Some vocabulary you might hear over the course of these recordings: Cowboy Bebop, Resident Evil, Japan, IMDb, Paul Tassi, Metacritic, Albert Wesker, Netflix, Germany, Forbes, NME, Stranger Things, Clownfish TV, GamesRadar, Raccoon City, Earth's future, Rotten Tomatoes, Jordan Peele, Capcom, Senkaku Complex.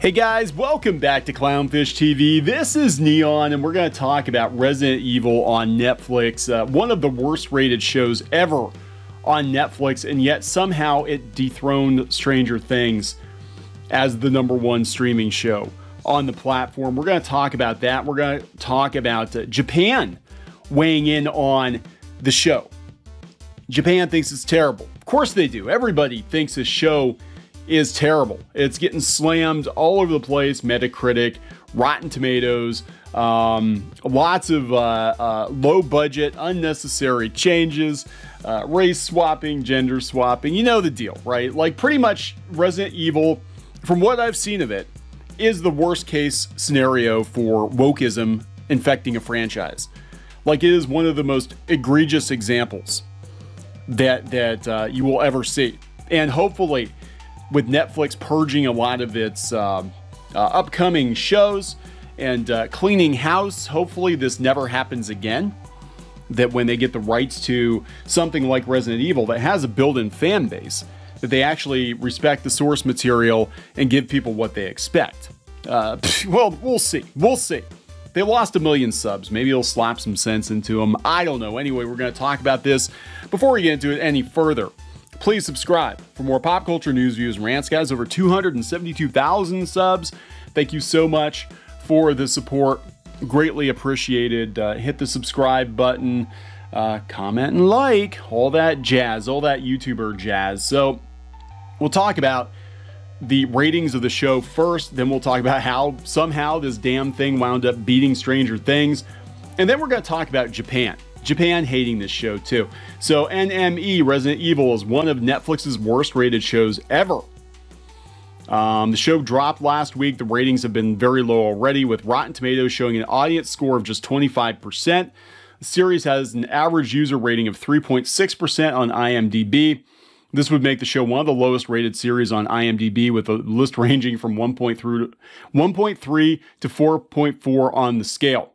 Hey guys, welcome back to Clownfish TV. This is Neon, and we're going to talk about Resident Evil on Netflix, one of the worst rated shows ever on Netflix, and yet somehow it dethroned Stranger Things as the #1 streaming show on the platform. We're going to talk about that. We're going to talk about Japan weighing in on the show. Japan thinks it's terrible. Of course they do. Everybody thinks this show is terrible. It's getting slammed all over the place. Metacritic, Rotten Tomatoes, lots of low budget, unnecessary changes, race swapping, gender swapping, you know the deal, right? Like pretty much Resident Evil, from what I've seen of it, is the worst case scenario for wokeism infecting a franchise. Like it is one of the most egregious examples that you will ever see. And hopefully, with Netflix purging a lot of its upcoming shows and cleaning house, hopefully this never happens again, that when they get the rights to something like Resident Evil that has a built-in fan base, that they actually respect the source material and give people what they expect. Well, we'll see. We'll see. They lost 1 million subs. Maybe it'll slap some sense into them. I don't know. Anyway, we're going to talk about this. Before we get into it any further, please subscribe for more pop culture news, views, and rants. Guys, over 272,000 subs. Thank you so much for the support. Greatly appreciated. Hit the subscribe button, comment, and like. All that jazz, all that YouTuber jazz. So we'll talk about the ratings of the show first. Then we'll talk about how somehow this damn thing wound up beating Stranger Things. And then we're going to talk about Japan. Japan hating this show too. So NME, Resident Evil, is one of Netflix's worst rated shows ever. The show dropped last week. The ratings have been very low already, with Rotten Tomatoes showing an audience score of just 25%. The series has an average user rating of 3.6% on IMDb. This would make the show one of the lowest rated series on IMDb, with a list ranging from 1.3 to 4.4 on the scale.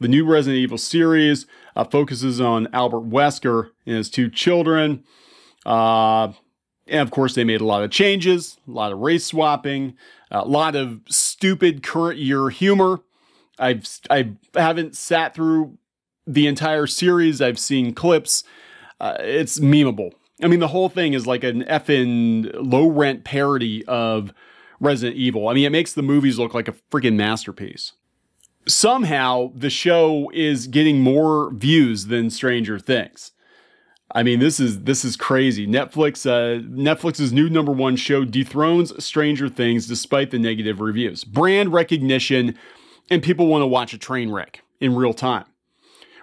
The new Resident Evil series focuses on Albert Wesker and his 2 children. And of course, they made a lot of changes, a lot of race swapping, a lot of stupid current year humor. I haven't sat through the entire series. I've seen clips. It's memeable. I mean, the whole thing is like an effing low rent parody of Resident Evil. I mean, it makes the movies look like a freaking masterpiece. Somehow, the show is getting more views than Stranger Things. I mean, this is crazy. Netflix's new #1 show dethrones Stranger Things despite the negative reviews. Brand recognition, and people want to watch a train wreck in real time.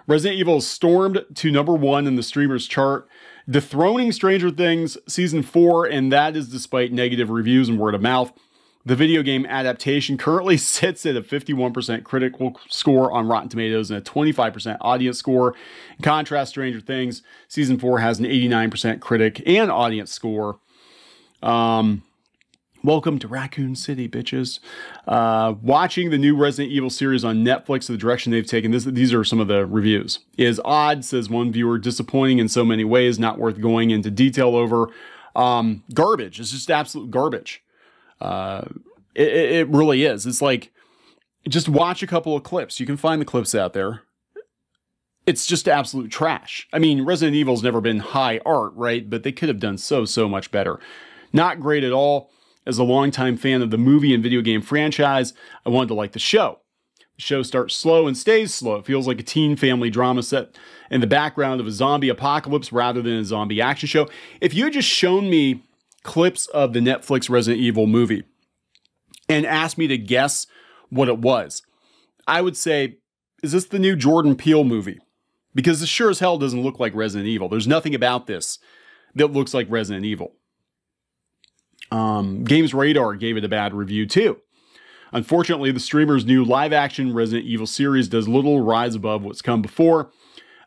Resident Evil stormed to #1 in the streamer's chart, dethroning Stranger Things Season 4, and that is despite negative reviews and word of mouth. The video game adaptation currently sits at a 51% critical score on Rotten Tomatoes and a 25% audience score. In contrast, Stranger Things Season 4 has an 89% critic and audience score. Welcome to Raccoon City, bitches. Watching the new Resident Evil series on Netflix, the direction they've taken, these are some of the reviews, is odd, says one viewer. Disappointing in so many ways, not worth going into detail over. Garbage. It's just absolute garbage. It really is. It's like, just watch a couple of clips. You can find the clips out there. It's just absolute trash. I mean, Resident Evil's never been high art, right? But they could have done so much better. Not great at all. As a longtime fan of the movie and video game franchise, I wanted to like the show. The show starts slow and stays slow. It feels like a teen family drama set in the background of a zombie apocalypse rather than a zombie action show. If you had just shown me clips of the Netflix Resident Evil movie and asked me to guess what it was, I would say, is this the new Jordan Peele movie? Because this sure as hell doesn't look like Resident Evil. There's nothing about this that looks like Resident Evil. GamesRadar gave it a bad review too. Unfortunately, the streamer's new live-action Resident Evil series does little rise above what's come before.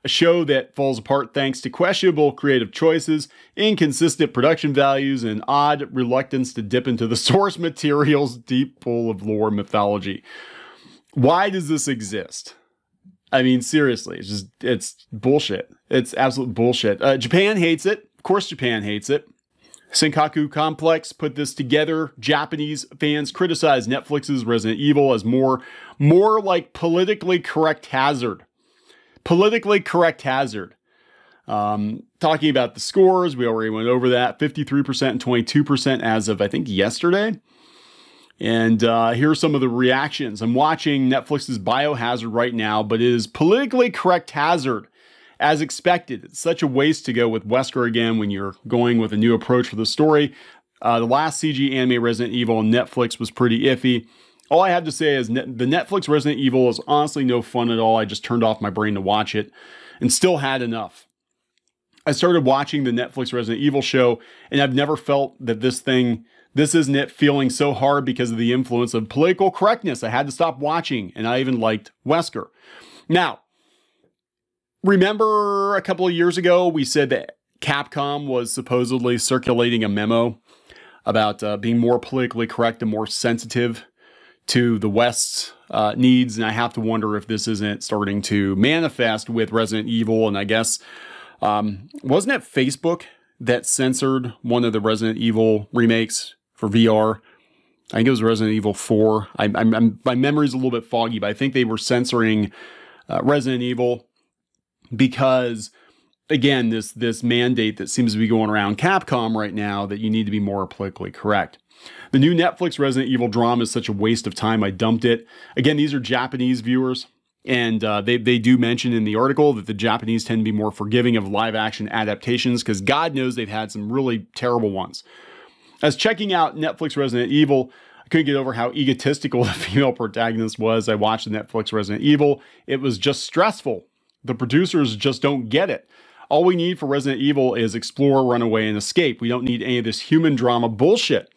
A show that falls apart thanks to questionable creative choices, inconsistent production values, and odd reluctance to dip into the source material's deep pool of lore mythology. Why does this exist? I mean, seriously, it's bullshit. It's absolute bullshit. Japan hates it. Of course Japan hates it. Senkaku Complex put this together. Japanese fans criticize Netflix's Resident Evil as more like politically correct hazard. Politically correct hazard. Talking about the scores, we already went over that. 53% and 22% as of, I think, yesterday. And here are some of the reactions. I'm watching Netflix's Biohazard right now, but it is politically correct hazard. As expected, it's such a waste to go with Wesker again when you're going with a new approach for the story. The last CG anime Resident Evil on Netflix was pretty iffy. All I have to say is the Netflix Resident Evil is honestly no fun at all. I just turned off my brain to watch it and still had enough. I started watching the Netflix Resident Evil show, and I've never felt that this isn't it feeling so hard because of the influence of political correctness. I had to stop watching, and I even liked Wesker. Now, remember a couple of years ago, we said that Capcom was supposedly circulating a memo about being more politically correct and more sensitive to the West's needs. And I have to wonder if this isn't starting to manifest with Resident Evil. And I guess, wasn't it Facebook that censored one of the Resident Evil remakes for VR? I think it was Resident Evil 4. My memory's a little bit foggy, but I think they were censoring Resident Evil. Because, again, this mandate that seems to be going around Capcom right now that you need to be more politically correct. The new Netflix Resident Evil drama is such a waste of time. I dumped it. Again, these are Japanese viewers. And they do mention in the article that the Japanese tend to be more forgiving of live-action adaptations because God knows they've had some really terrible ones. As checking out Netflix Resident Evil, I couldn't get over how egotistical the female protagonist was. I watched the Netflix Resident Evil. It was just stressful. The producers just don't get it. All we need for Resident Evil is explore, run away, and escape. We don't need any of this human drama bullshit.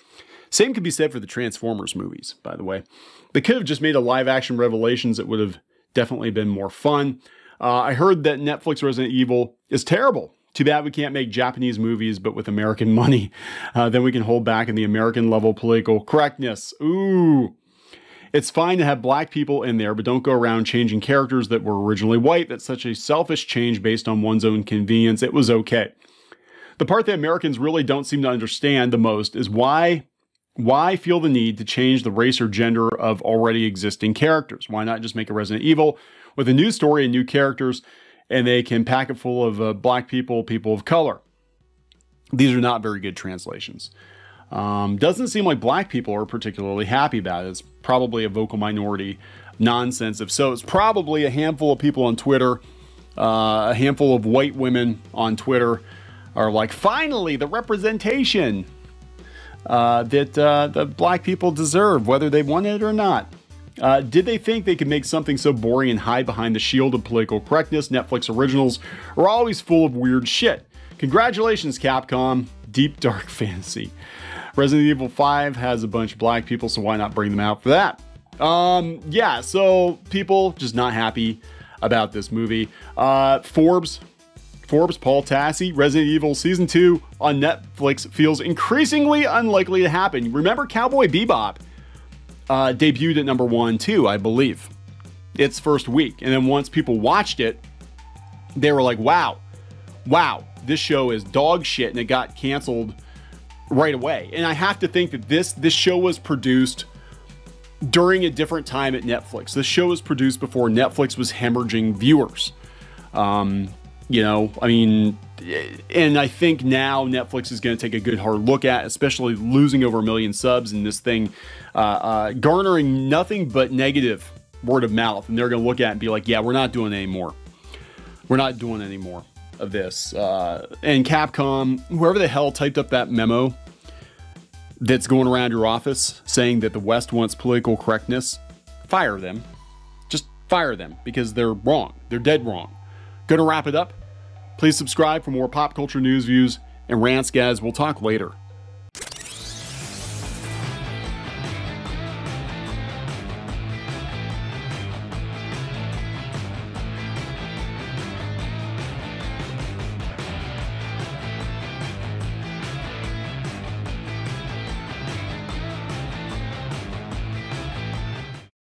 Same could be said for the Transformers movies, by the way. They could have just made a live-action Revelations that would have definitely been more fun. I heard that Netflix Resident Evil is terrible. Too bad we can't make Japanese movies, but with American money. Then we can hold back in the American level political correctness. Ooh. It's fine to have black people in there, but don't go around changing characters that were originally white. That's such a selfish change based on one's own convenience. It was okay. The part that Americans really don't seem to understand the most is why feel the need to change the race or gender of already existing characters? Why not just make a Resident Evil with a new story and new characters, and they can pack it full of black people, people of color? These are not very good translations. Doesn't seem like black people are particularly happy about it. It's probably a vocal minority nonsense. If so, it's probably a handful of people on Twitter. A handful of white women on Twitter are like, finally, the representation that the black people deserve, whether they want it or not. Did they think they could make something so boring and hide behind the shield of political correctness? Netflix originals are always full of weird shit. Congratulations, Capcom. Deep dark fantasy. Resident Evil 5 has a bunch of black people, so why not bring them out for that? Yeah, so people just not happy about this movie. Forbes, Paul Tassi, Resident Evil Season 2 on Netflix feels increasingly unlikely to happen. Remember Cowboy Bebop debuted at number 1 too, I believe, its first week. And then once people watched it, they were like, wow, this show is dog shit, and it got canceled right away. And I have to think that this show was produced during a different time at Netflix. This show was produced before Netflix was hemorrhaging viewers. You know, I mean, and I think now Netflix is going to take a good hard look at, especially losing over 1 million subs and this thing garnering nothing but negative word of mouth. And they're going to look at it and be like, yeah, we're not doing any more. We're not doing any more of this. And Capcom, whoever the hell typed up that memo that's going around your office saying that the West wants political correctness, fire them. Just fire them because they're wrong. They're dead wrong. Gonna wrap it up. Please subscribe for more pop culture news, views, and rants, guys. We'll talk later.